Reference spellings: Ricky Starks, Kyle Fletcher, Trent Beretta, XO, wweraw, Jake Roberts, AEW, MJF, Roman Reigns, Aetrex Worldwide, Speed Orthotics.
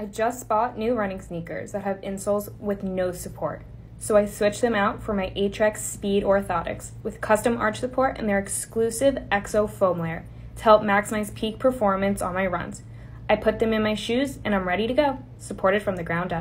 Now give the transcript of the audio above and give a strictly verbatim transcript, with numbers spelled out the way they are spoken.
I just bought new running sneakers that have insoles with no support, so I switched them out for my Aetrex Speed Orthotics with custom arch support and their exclusive X O foam layer to help maximize peak performance on my runs. I put them in my shoes and I'm ready to go, supported from the ground up.